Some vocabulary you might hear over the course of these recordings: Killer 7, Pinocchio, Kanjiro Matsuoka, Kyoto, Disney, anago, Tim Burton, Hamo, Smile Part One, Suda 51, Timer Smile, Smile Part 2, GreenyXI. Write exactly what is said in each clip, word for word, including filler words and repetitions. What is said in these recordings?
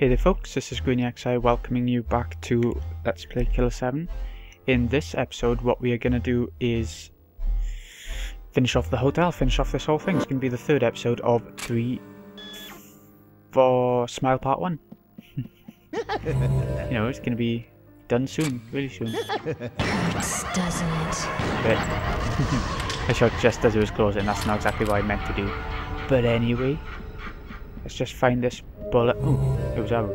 Hey there folks, this is GreenyXI welcoming you back to Let's Play Killer seven. In this episode what we are going to do is finish off the hotel, finish off this whole thing. It's going to be the third episode of three for Smile Part One. You know, it's going to be done soon, really soon. Just doesn't it? But I shot just as it was closing, that's not exactly what I meant to do. But anyway, let's just find this bullet. Ooh, it was out.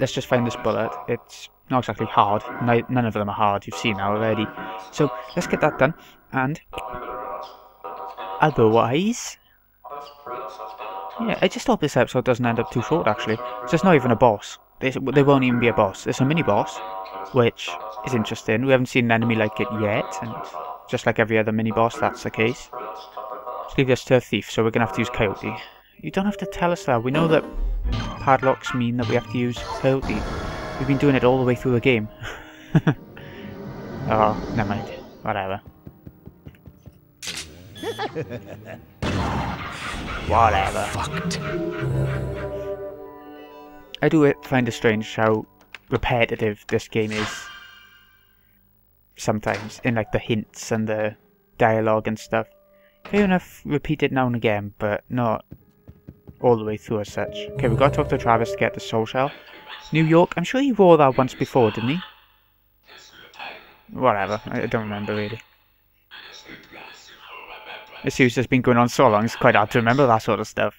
Let's just find this bullet. It's not exactly hard. No, none of them are hard. You've seen that already. So let's get that done. And otherwise, yeah, I just hope this episode doesn't end up too short. Actually, so it's not even a boss. They they won't even be a boss. It's a mini boss, which is interesting. We haven't seen an enemy like it yet, and just like every other mini boss, that's the case. Let's leave this to a thief. So we're gonna have to use Coyote. You don't have to tell us that. We know that padlocks mean that we have to use Coyote. We've been doing it all the way through the game. Oh, never mind. Whatever. Whatever. Fucked. I do find it strange how repetitive this game is sometimes, in like the hints and the dialogue and stuff. Fair enough, repeat it now and again, but not all the way through as such. Okay, we've got to talk to Travis to get the soul shell. New York, I'm sure he wore that once before, didn't he? Whatever, I don't remember really. This series has been going on so long, it's quite hard to remember that sort of stuff.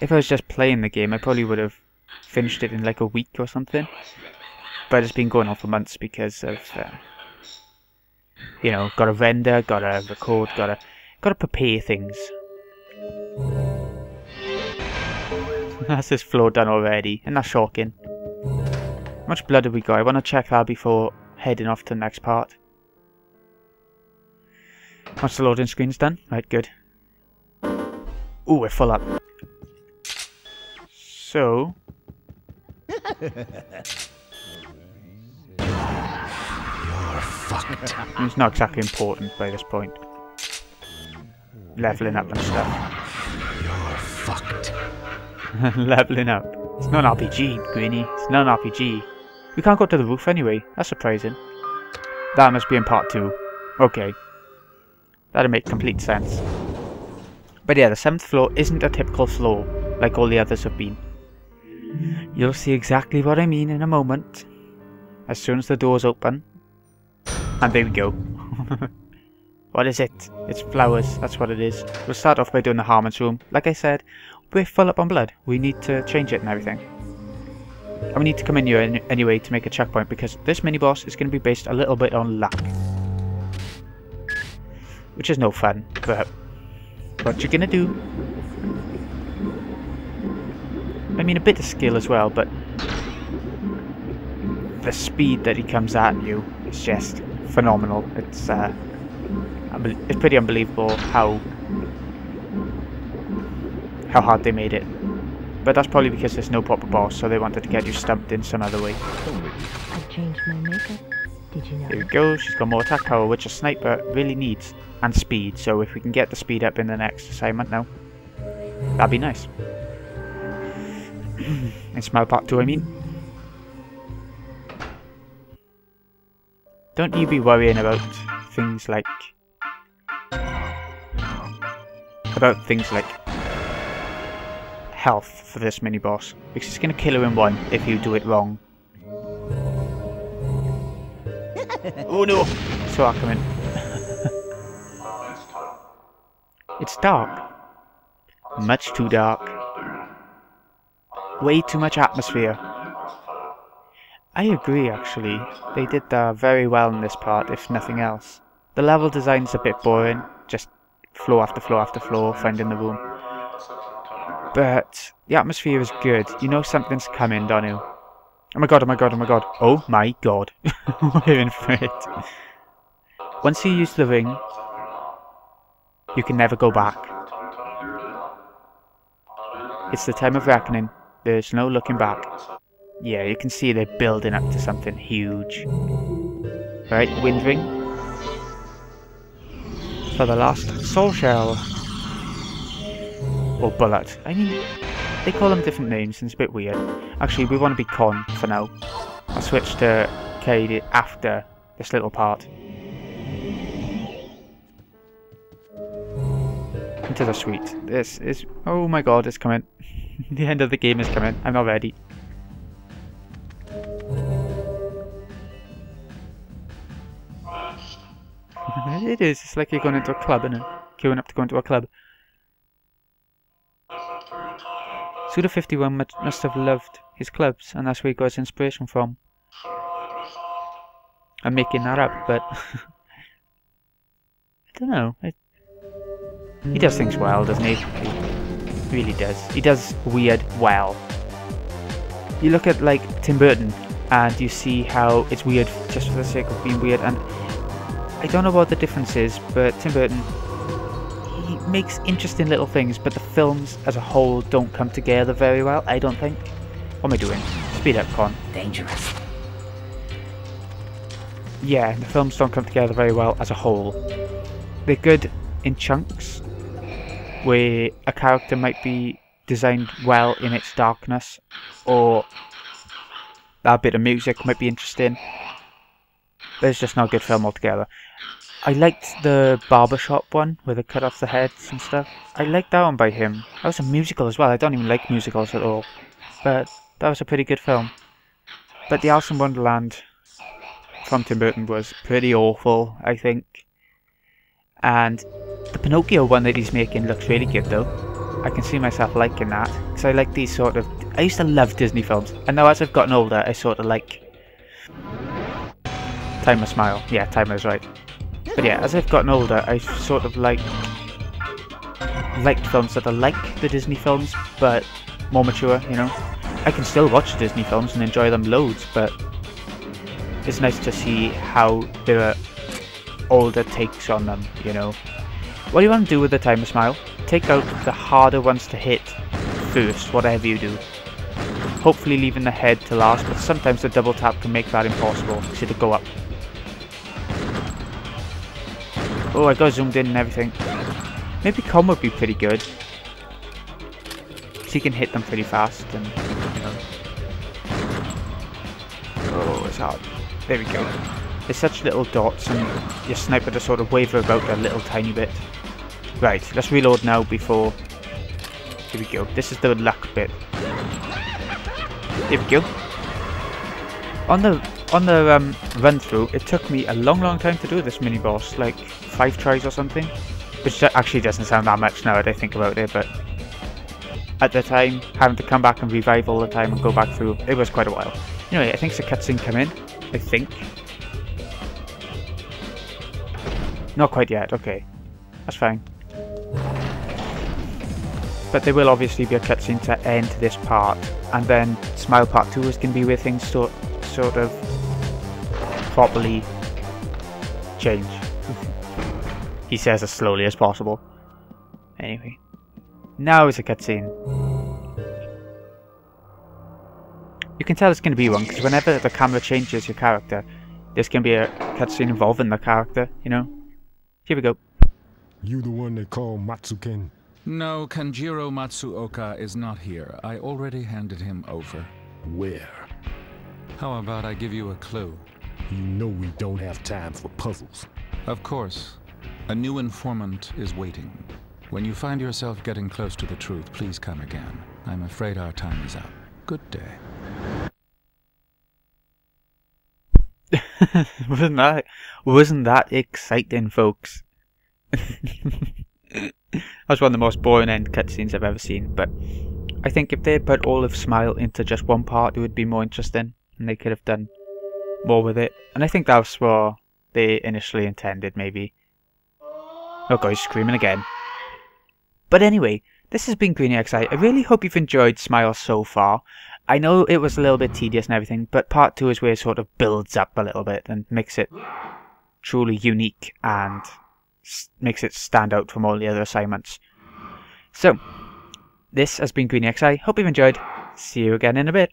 If I was just playing the game, I probably would have finished it in like a week or something. But it's been going on for months because of, uh, you know, gotta render, gotta record, gotta, gotta prepare things. That's this floor done already, and that's shocking. How much blood have we got? I want to check that before heading off to the next part. Once the loading screen's done, right, good. Ooh, we're full up. So, you're fucked. It's not exactly important by this point. Leveling up and stuff. You're fucked. Leveling up. It's not an R P G, Greeny. It's not an R P G. We can't go to the roof anyway. That's surprising. That must be in part two. Okay. That'll make complete sense. But yeah, the seventh floor isn't a typical floor like all the others have been. You'll see exactly what I mean in a moment. As soon as the doors open. And there we go. What is it? It's flowers. That's what it is. We'll start off by doing the Harmon's room. Like I said, we're full up on blood. We need to change it and everything. And we need to come in here any anyway to make a checkpoint, because this mini-boss is going to be based a little bit on luck. Which is no fun, but what you gonna do? I mean, a bit of skill as well, but the speed that he comes at you is just phenomenal. It's, uh, it's pretty unbelievable how... how hard they made it. But that's probably because there's no proper boss, so they wanted to get you stumped in some other way. I've changed my makeup. Did you know? Here we go, she's got more attack power, which a sniper really needs, and speed, so if we can get the speed up in the next assignment now, that'd be nice. In Smile Part two, I mean. Don't you be worrying about things like... about things like... health for this mini boss, because it's going to kill her in one if you do it wrong. Oh no! So I'll come in. It's dark. Much too dark. Way too much atmosphere. I agree, actually. They did that very well in this part, if nothing else. The level design's a bit boring, just floor after floor after floor, finding the room. But the atmosphere is good. You know something's coming, don't you? Oh my god, oh my god, oh my god. Oh my god. We're in for it. Once you use the ring, you can never go back. It's the time of reckoning. There's no looking back. Yeah, you can see they're building up to something huge. Right, wind ring. For the last soul shell. Or bullet. I mean, they call them different names and it's a bit weird. Actually, we want to be Con for now. I'll switch to Katie after this little part. Into the suite. This is... oh my god, it's coming. The end of the game is coming. I'm not ready. It is. It's like you're going into a club, isn't it? Queuing up to go into a club. Suda fifty-one must have loved his clubs, and that's where he got his inspiration from. I'm making that up, but... I don't know. I... He does things well, doesn't he? He really does. He does weird well. You look at, like, Tim Burton, and you see how it's weird just for the sake of being weird, and... I don't know what the difference is, but Tim Burton, he makes interesting little things, but the films as a whole don't come together very well, I don't think. What am I doing? Speed up, Con. Dangerous. Yeah, the films don't come together very well as a whole. They're good in chunks, where a character might be designed well in its darkness, or that bit of music might be interesting. But it's just not a good film altogether. I liked the barbershop one, where they cut off the heads and stuff. I liked that one by him. That was a musical as well. I don't even like musicals at all. But that was a pretty good film. But the Alice in Wonderland from Tim Burton was pretty awful, I think. And the Pinocchio one that he's making looks really good though. I can see myself liking that. Because I like these sort of... I used to love Disney films. And now as I've gotten older, I sort of like... Timer Smile. Yeah, Timer's right. But yeah, as I've gotten older, I sort of like liked films that are like the Disney films, but more mature, you know? I can still watch Disney films and enjoy them loads, but it's nice to see how there are older takes on them, you know? What do you want to do with the Timer Smile? Take out the harder ones to hit first, whatever you do. Hopefully leaving the head to last, but sometimes the double tap can make that impossible, because it'll go up. Oh, I got zoomed in and everything. Maybe Con would be pretty good. So you can hit them pretty fast and, you know. Oh, it's hard. There we go. There's such little dots and your sniper to sort of waver about a little tiny bit. Right, let's reload now before... Here we go. This is the luck bit. There we go. On the... On the um, run through, it took me a long, long time to do this mini boss, like five tries or something, which actually doesn't sound that much now that I think about it. But at the time, having to come back and revive all the time and go back through, it was quite a while. Anyway, I think the cutscene come in. I think. Not quite yet. Okay, that's fine. But there will obviously be a cutscene to end this part, and then Smile Part Two is going to be where things sort sort of. Properly change. He says as slowly as possible. Anyway. Now it's a cutscene. You can tell it's going to be one, because whenever the camera changes your character, there's going to be a cutscene involving the character, you know? Here we go. You the one they call Matsuken? No, Kanjiro Matsuoka is not here. I already handed him over. Where? How about I give you a clue? You know we don't have time for puzzles. Of course. A new informant is waiting. When you find yourself getting close to the truth, please come again. I'm afraid our time is up. Good day. Wasn't that, wasn't that exciting, folks? That was one of the most boring end cutscenes I've ever seen, but I think if they put all of Smile into just one part, it would be more interesting, and they could have done more with it, and I think that's what they initially intended, maybe. Oh god, he's screaming again. But anyway, this has been GreenyXI. I really hope you've enjoyed Smile so far. I know it was a little bit tedious and everything, but part two is where it sort of builds up a little bit and makes it truly unique and makes it stand out from all the other assignments. So, this has been GreenyXI. Hope you've enjoyed. See you again in a bit.